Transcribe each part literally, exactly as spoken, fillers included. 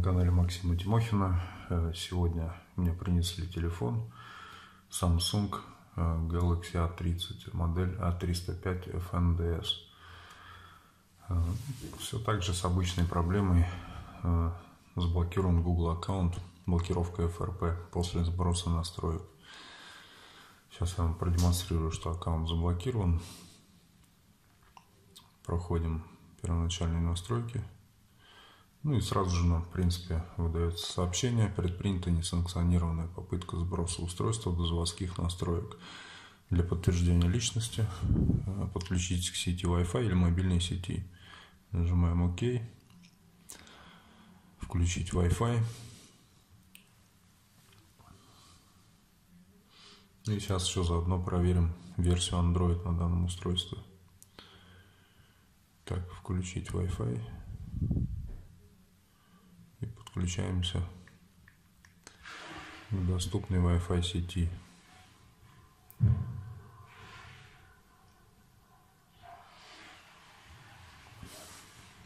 на канале Максима Тимохина. Сегодня мне принесли телефон Samsung Galaxy А тридцать, модель А триста пять эф эн дэ эс. Все так же с обычной проблемой. Заблокирован Google аккаунт, блокировка эф эр пэ после сброса настроек. Сейчас я вам продемонстрирую, что аккаунт заблокирован. Проходим первоначальные настройки. Ну и сразу же нам, в принципе, выдается сообщение: предпринята несанкционированная попытка сброса устройства до заводских настроек. Для подтверждения личности подключитесь к сети Wi-Fi или мобильной сети. Нажимаем ОК. Включить Wi-Fi. И сейчас еще заодно проверим версию Android на данном устройстве. Так, включить Wi-Fi. И подключаемся к доступной Wi-Fi сети.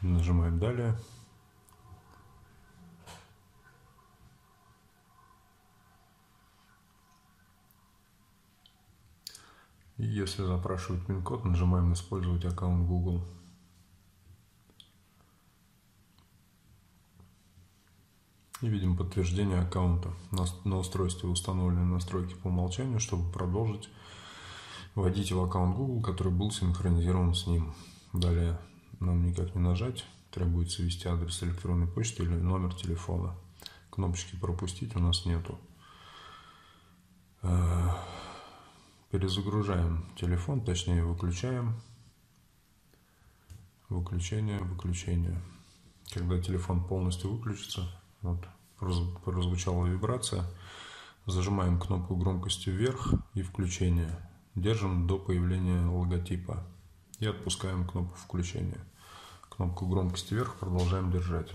Нажимаем «Далее». И если запрашивают пин-код, нажимаем «Использовать аккаунт Google». И видим подтверждение аккаунта. На устройстве установлены настройки по умолчанию. Чтобы продолжить, вводите в аккаунт Google, который был синхронизирован с ним. Далее нам никак не нажать. Требуется ввести адрес электронной почты или номер телефона. Кнопочки «Пропустить» у нас нету. Перезагружаем телефон, точнее выключаем. Выключение, выключение. Когда телефон полностью выключится, вот, прозвучала вибрация. Зажимаем кнопку громкости вверх и включение. Держим до появления логотипа. И отпускаем кнопку включения. Кнопку громкости вверх продолжаем держать.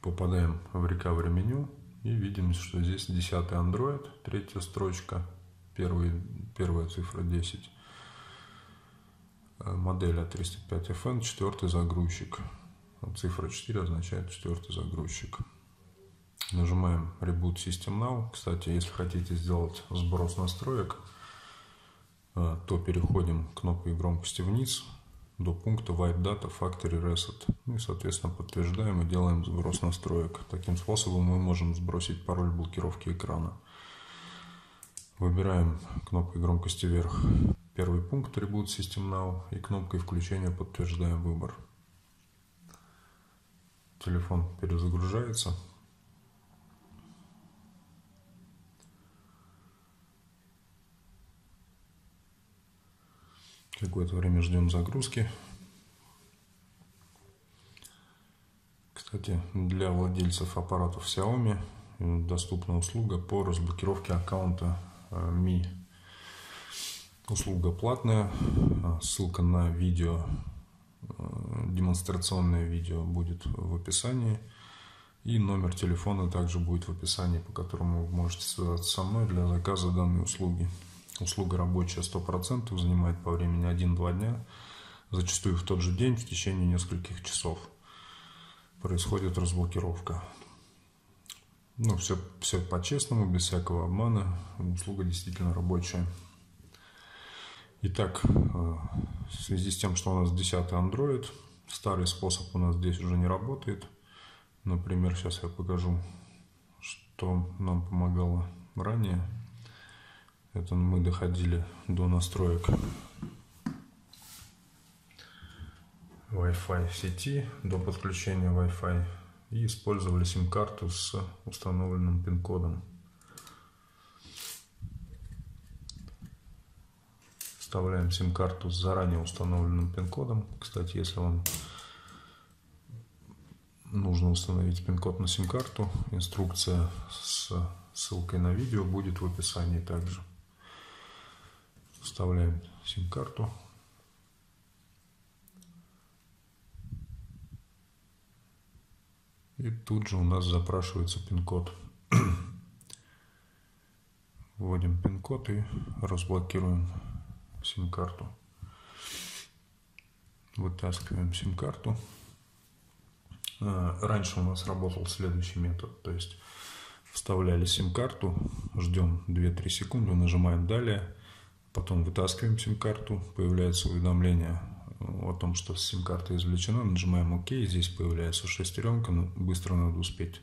Попадаем в Recovery меню. И видим, что здесь десятый Android, третья строчка, первый, первая цифра десять. Модель А триста пять эф эн, четвертый загрузчик. Цифра четыре означает четвертый загрузчик. Нажимаем Reboot System Now. Кстати, если хотите сделать сброс настроек, то переходим кнопкой громкости вниз до пункта Wipe Data Factory Reset. И, соответственно, подтверждаем и делаем сброс настроек. Таким способом мы можем сбросить пароль блокировки экрана. Выбираем кнопкой громкости вверх первый пункт Reboot System Now и кнопкой включения подтверждаем выбор. Телефон перезагружается. Какое-то время ждем загрузки. Кстати, для владельцев аппаратов Xiaomi доступна услуга по разблокировке аккаунта Mi. Услуга платная, ссылка на видео, демонстрационное видео будет в описании. И номер телефона также будет в описании, по которому вы можете связаться со мной для заказа данной услуги. Услуга рабочая сто процентов, занимает по времени один-два дня, зачастую в тот же день, в течение нескольких часов происходит разблокировка. Ну, все, все по-честному, без всякого обмана, услуга действительно рабочая. Итак, в связи с тем, что у нас десятый Android, старый способ у нас здесь уже не работает. Например, сейчас я покажу, что нам помогало ранее. Это мы доходили до настроек Wi-Fi сети, до подключения Wi-Fi и использовали сим-карту с установленным пин-кодом. Вставляем сим-карту с заранее установленным пин-кодом. Кстати, если вам нужно установить пин-код на сим-карту, инструкция с ссылкой на видео будет в описании также. Вставляем сим-карту. И тут же у нас запрашивается пин-код. Вводим пин-код и разблокируем сим-карту. Вытаскиваем сим-карту. Раньше у нас работал следующий метод, то есть вставляли сим-карту, ждем две-три секунды, нажимаем далее, потом вытаскиваем сим-карту, появляется уведомление о том, что сим-карта извлечена, нажимаем ОК, здесь появляется шестеренка, быстро надо успеть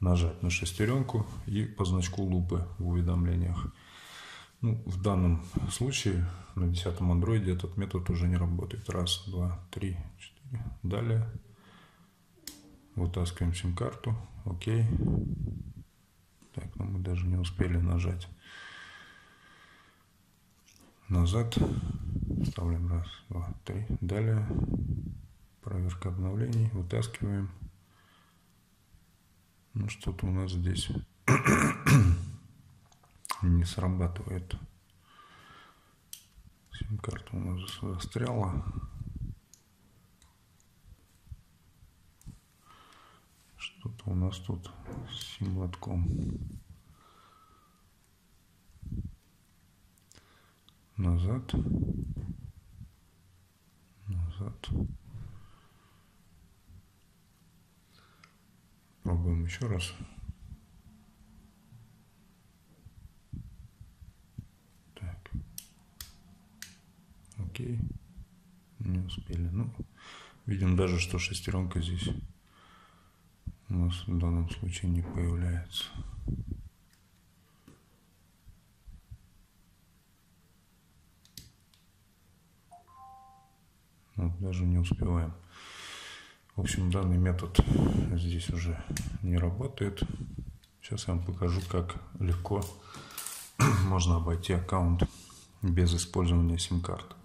нажать на шестеренку и по значку лупы в уведомлениях. Ну, в данном случае на десятом андроиде этот метод уже не работает. Раз, два, три, четыре. Далее. Вытаскиваем сим-карту. Окей. Так, но мы даже не успели нажать. Назад. Вставляем раз, два, три. Далее. Проверка обновлений. Вытаскиваем. Ну, что-то у нас здесь не срабатывает. Сим-карта у нас застряла. Что-то у нас тут с сим-лотком. Назад. Назад. Пробуем еще раз. Так. Окей. Не успели. Ну, видим даже, что шестеренка здесь у нас в данном случае не появляется. Вот, даже не успеваем. В общем, данный метод здесь уже не работает. Сейчас я вам покажу, как легко можно обойти аккаунт без использования сим-карт.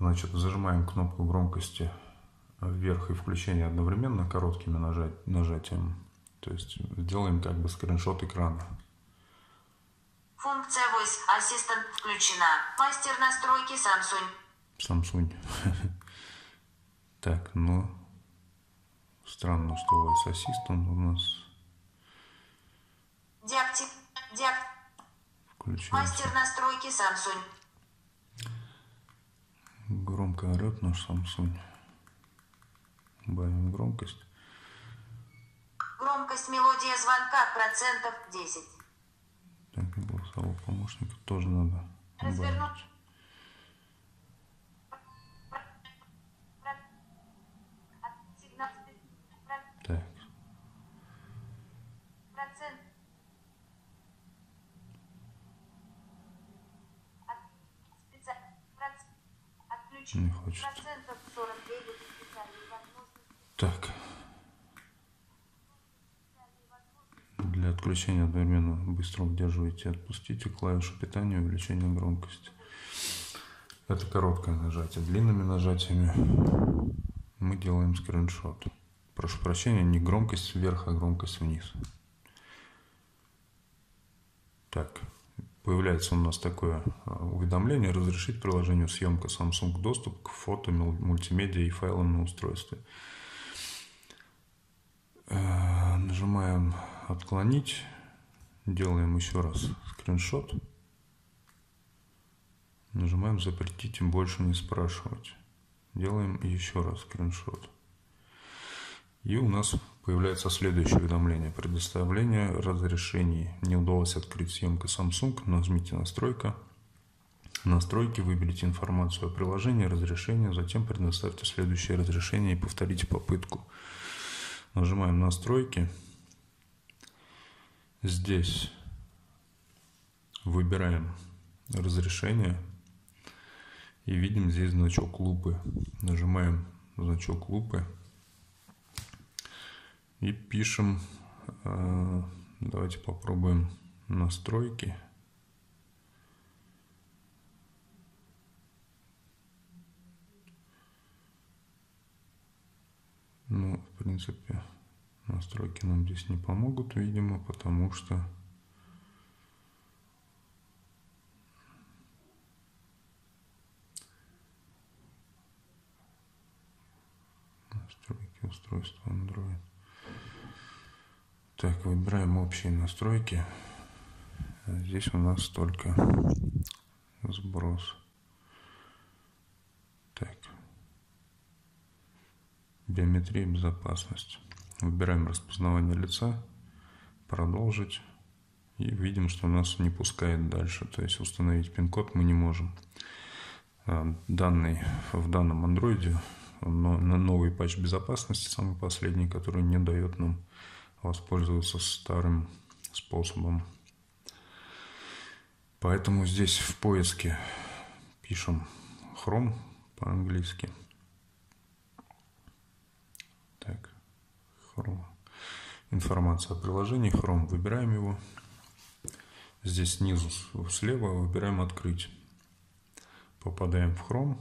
Значит, зажимаем кнопку громкости вверх и включение одновременно короткими нажать, нажатием. То есть делаем как бы скриншот экрана. Функция Voice Assistant включена. Мастер настройки Samsung. Samsung. Так, ну... Странно, что Voice Assistant у нас. Диакти... Диак... Мастер настройки Samsung. Громко орет наш Samsung. Убавим громкость. Громкость мелодия звонка процентов десять. Так, и голосового помощника тоже надо убавить. Развернуть. Не хочет. Так. Для отключения одновременно быстро удерживайте и отпустите клавишу питания, увеличение громкости. Это короткое нажатие. Длинными нажатиями мы делаем скриншот. Прошу прощения, не громкость вверх, а громкость вниз. Так. Появляется у нас такое уведомление «Разрешить приложению съемка Samsung доступ к фото, мультимедиа и файлам на устройстве». Нажимаем «Отклонить». Делаем еще раз скриншот. Нажимаем «Запретить и больше не спрашивать». Делаем еще раз скриншот. И у нас появляется следующее уведомление. Предоставление разрешений. Не удалось открыть съемку Samsung. Нажмите «Настройка». Настройки. Выберите информацию о приложении, разрешение. Затем предоставьте следующее разрешение и повторите попытку. Нажимаем «Настройки». Здесь выбираем разрешение. И видим здесь значок лупы. Нажимаем значок лупы. И пишем, давайте попробуем настройки. Ну, в принципе, настройки нам здесь не помогут, видимо, потому что... Настройки устройства Android. Так, выбираем общие настройки. Здесь у нас только сброс. Так, биометрия и безопасность. Выбираем распознавание лица, продолжить. И видим, что нас не пускает дальше. То есть установить пин-код мы не можем. Данный, в данном Android новый патч безопасности, самый последний, который не дает нам воспользоваться старым способом. Поэтому здесь в поиске пишем Chrome по-английски. Так, Chrome. Информация о приложении Chrome. Выбираем его. Здесь снизу слева выбираем «Открыть». Попадаем в Chrome.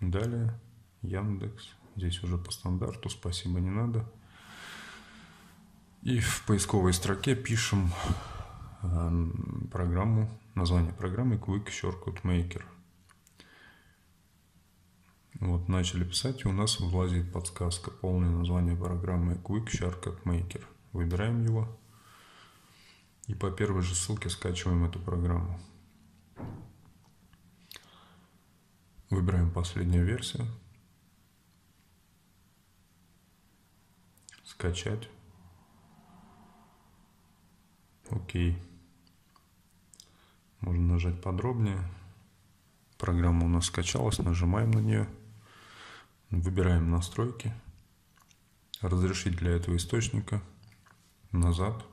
Далее Яндекс. Здесь уже по стандарту. Спасибо, не надо. И в поисковой строке пишем программу, название программы Quick Shortcut Maker. Вот, начали писать, и у нас влазит подсказка. Полное название программы Quick Shortcut Maker. Выбираем его. И по первой же ссылке скачиваем эту программу. Выбираем последнюю версию. Скачать. Окей. Можно нажать подробнее. Программа у нас скачалась. Нажимаем на нее. Выбираем настройки. Разрешить для этого источника. Назад.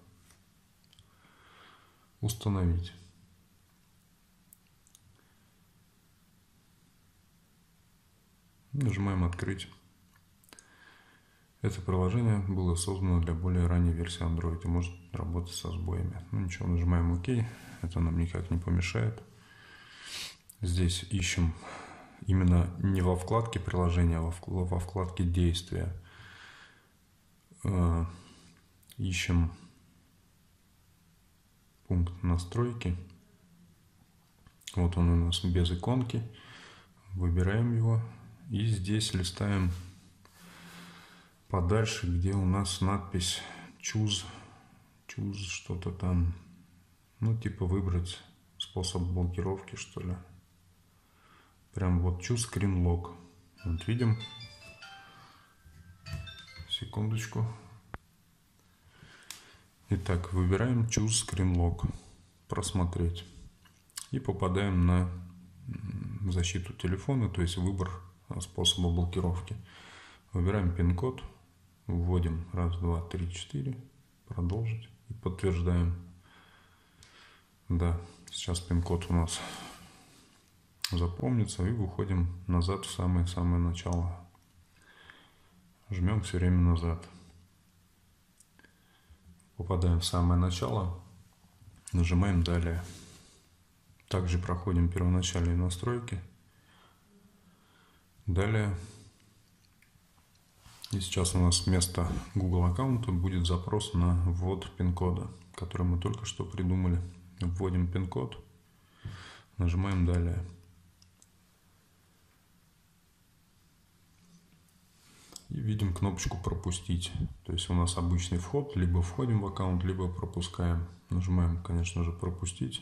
Установить. Нажимаем «Открыть». Это приложение было создано для более ранней версии Android и может работать со сбоями. Ну ничего, нажимаем «ОК». Это нам никак не помешает. Здесь ищем именно не во вкладке приложения, а во вкладке действия. Ищем пункт настройки. Вот он у нас без иконки. Выбираем его. И здесь листаем подальше, где у нас надпись choose, choose что-то там, ну типа выбрать способ блокировки, что ли. Прям вот choose screen lock. Вот видим. Секундочку. Итак, выбираем choose screen lock. Просмотреть. И попадаем на защиту телефона, то есть выбор способа блокировки. Выбираем пин-код. Вводим раз, два, три, четыре, продолжить и подтверждаем. Да, сейчас пин-код у нас запомнится, и выходим назад в самое-самое начало. Жмем все время назад. Попадаем в самое начало, нажимаем «Далее». Также проходим первоначальные настройки. Далее. И сейчас у нас вместо Google аккаунта будет запрос на ввод пин-кода, который мы только что придумали. Вводим пин-код, нажимаем «Далее». И видим кнопочку «Пропустить». То есть у нас обычный вход, либо входим в аккаунт, либо пропускаем. Нажимаем, конечно же, «Пропустить».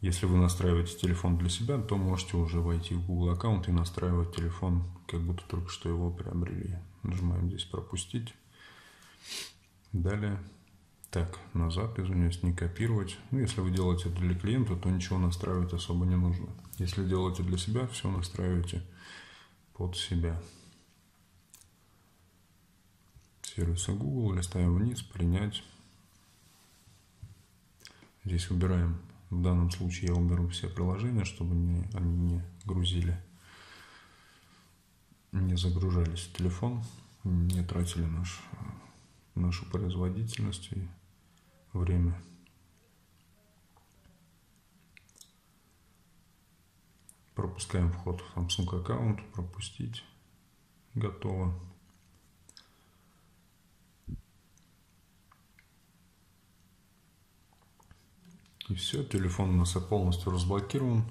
Если вы настраиваете телефон для себя, то можете уже войти в Google аккаунт и настраивать телефон, как будто только что его приобрели. Нажимаем здесь «Пропустить». Далее. Так, назад, извиняюсь, не копировать. Ну, если вы делаете это для клиента, то ничего настраивать особо не нужно. Если делаете для себя, все настраиваете под себя. Сервисы Google, листаем вниз, принять. Здесь выбираем. В данном случае я уберу все приложения, чтобы не, они не грузили, не загружались в телефон, не тратили наш, нашу производительность и время. Пропускаем вход в Samsung аккаунт, пропустить, готово. И все, телефон у нас полностью разблокирован.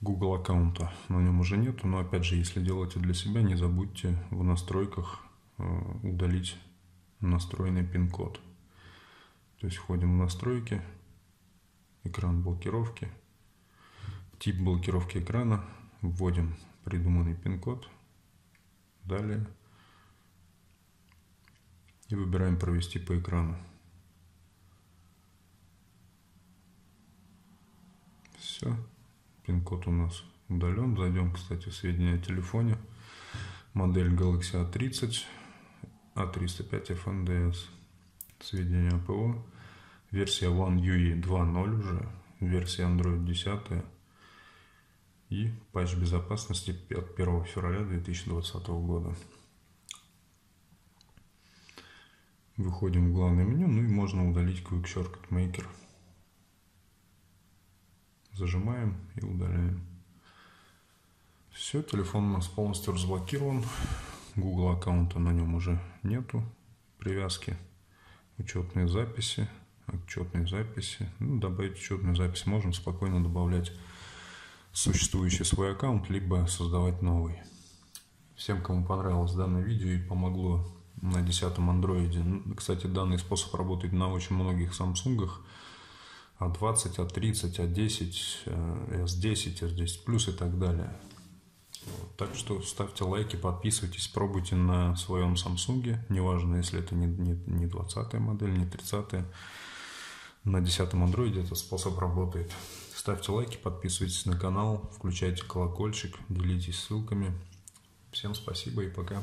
Google аккаунта на нем уже нету. Но опять же, если делаете для себя, не забудьте в настройках удалить настроенный пин-код. То есть входим в настройки, экран блокировки, тип блокировки экрана, вводим придуманный пин-код, далее и выбираем «Провести по экрану». Все, пин-код у нас удален. Зайдем, кстати, в сведения о телефоне. Модель Galaxy эй тридцать, эй триста пять эф эн ди эс. Сведения о ПО. Версия One ю ай два ноль уже. Версия Android десять. И патч безопасности от первого февраля две тысячи двадцатого года. Выходим в главное меню, ну и можно удалить Quick Shortcut Maker. Зажимаем и удаляем. Все, телефон у нас полностью разблокирован. Google аккаунта на нем уже нету. Привязки, учетные записи, отчетные записи. Ну, добавить учетную запись можем, спокойно добавлять существующий свой аккаунт, либо создавать новый. Всем, кому понравилось данное видео и помогло на десятом Android. Кстати, данный способ работает на очень многих Samsung. эй двадцать, эй тридцать, эй десять, эс десять, эс десять плюс и так далее. Так что ставьте лайки, подписывайтесь, пробуйте на своем Samsung. Неважно, если это не, не, не двадцатая модель, не тридцатая. На десятом Android этот способ работает. Ставьте лайки, подписывайтесь на канал, включайте колокольчик, делитесь ссылками. Всем спасибо и пока.